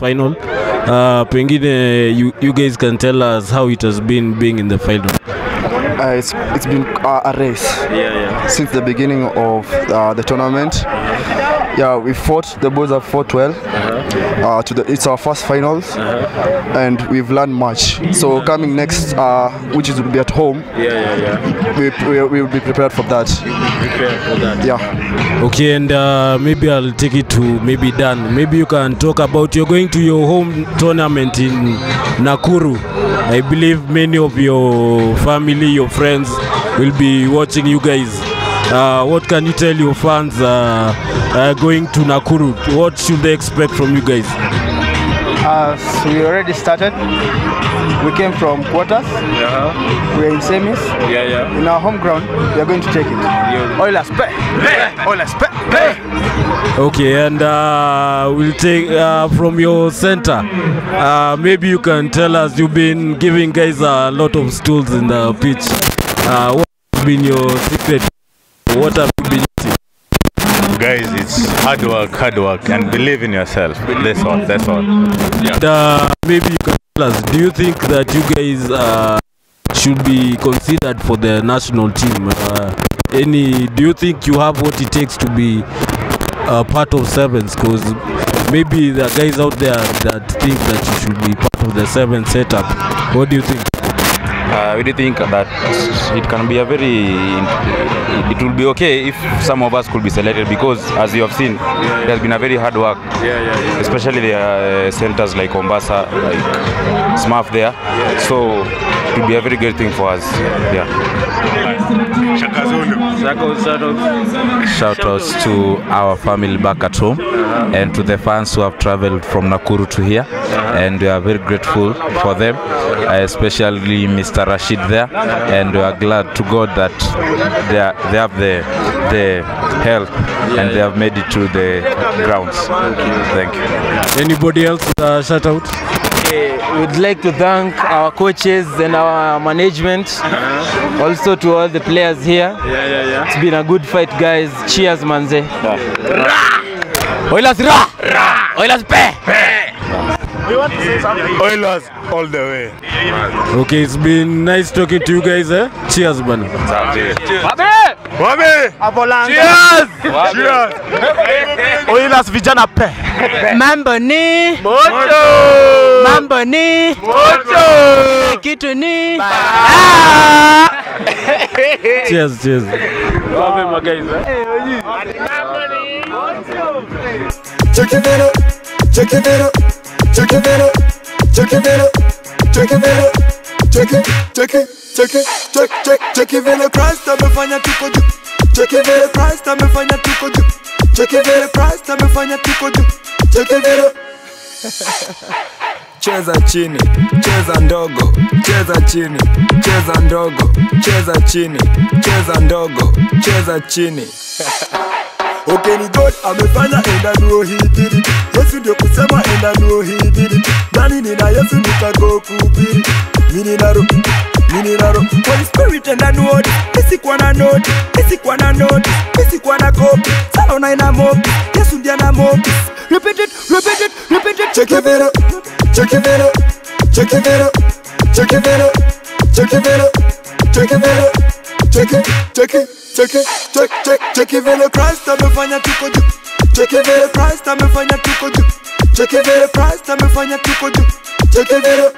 final. Pengine you guys can tell us how it has been being in the final. It's been a race since the beginning of the tournament. Yeah, we fought. The boys have fought well. It's our first finals, and we've learned much. So coming next, which is will be at home. We will be prepared for that. Yeah. Okay, and maybe I'll take it to maybe Dan. Maybe you can talk about you're going to your home tournament in Nakuru. I believe many of your family, your friends will be watching you guys. What can you tell your fans going to Nakuru? What should they expect from you guys? So we already started. We came from quarters. We're in semis. In our home ground, we are going to take it. Oilers pay. Oilers pay. Okay, and we'll take from your center. Maybe you can tell us, you've been giving guys a lot of stools in the pitch. What has been your secret? What have you been eating? Guys, it's hard work, and believe in yourself. That's all, that's all. Yeah. And, maybe you can tell us, do you think that you guys should be considered for the national team? Do you think you have what it takes to be part of sevens? Because maybe the guys out there that think that you should be part of the seven setup, what do you think? I really think that it can be a very, it will be okay if some of us could be selected, because as you have seen, there's been a very hard work, especially the centers like Ombasa, like SMAF there, so it will be a very good thing for us, Shout outs to our family back at home and to the fans who have traveled from Nakuru to here, and we are very grateful for them, especially Mr. Rashid there, and we are glad to God that they have the help and they have made it to the grounds. Thank you. Anybody else shout out? We'd like to thank our coaches and our management, also to all the players here. It's been a good fight, guys. Cheers, manze. Oilers ra! Oilers pe! We want to say something. Oilers all the way. Okay, it's been nice talking to you guys. Cheers, man. Cheers! Cheers! Oilers Vijana Pe. Mambo Nee. Mambo Nee. Kitu Nee. Cheers, cheers. Check your video. Check your video. Check your video. Check your video. Check your video. Check it. Check it. Check it. Check check check your video. Price time fanya tuko juu. Check your video. Price time fanya tuko juu. Check your video. Price time fanya tuko juu. Check your video. Cheza chini, cheza ndogo, cheza chini, cheza ndogo, cheza chini, cheza ndogo, cheza chini. Okay, ni God amefanya enda nuo he did it. Yesu ndio kusema enda nuo he did it. Nani nina Yesu nikago kubiri. Mini naro, mini naro. Holy Spirit enda nuo di. Misi kwa na nodi, misi kwa na nodi, misi kwa na kopi. Salona ina mopi, Yesu ndia na mopi. Repeat it, repeat it, repeat it. Check your video, check your video, check your video, check your video, check your video, check your video, check it, check it. Check it, check, check, check it very price, time me find a tuko ju. Check it very price, time me find a tuko ju. Check it very price, time me find a tuko ju. Check it very.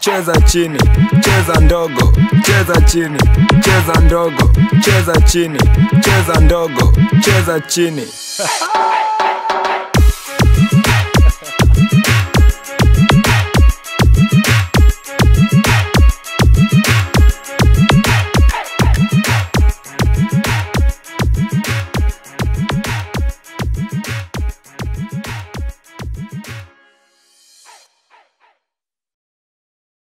Cheza chini, cheza ndogo, cheza chini, cheza ndogo, cheza chini, cheza ndogo, cheza chini.